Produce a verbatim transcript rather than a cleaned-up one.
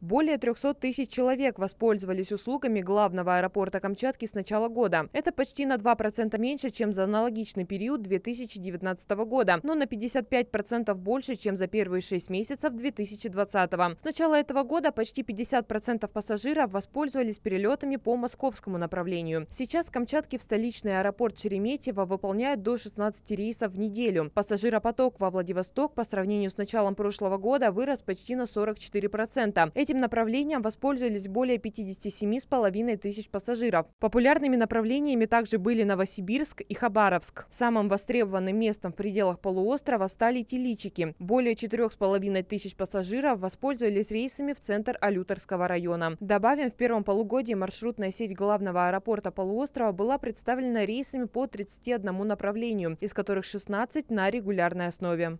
Более трёхсот тысяч человек воспользовались услугами главного аэропорта Камчатки с начала года. Это почти на два процента меньше, чем за аналогичный период две тысячи девятнадцатого года, но на пятьдесят пять процентов больше, чем за первые шесть месяцев две тысячи двадцатого. С начала этого года почти пятьдесят процентов пассажиров воспользовались перелетами по московскому направлению. Сейчас в Камчатке в столичный аэропорт Шереметьево выполняют до шестнадцати рейсов в неделю. Пассажиропоток во Владивосток по сравнению с началом прошлого года вырос почти на сорок четыре процента. Этим направлением воспользовались более пятидесяти семи с половиной тысяч пассажиров. Популярными направлениями также были Новосибирск и Хабаровск. Самым востребованным местом в пределах полуострова стали Тиличики. Более четырёх с половиной тысяч пассажиров воспользовались рейсами в центр Алюторского района. Добавим, в первом полугодии маршрутная сеть главного аэропорта полуострова была представлена рейсами по тридцати одному направлению, из которых шестнадцать на регулярной основе.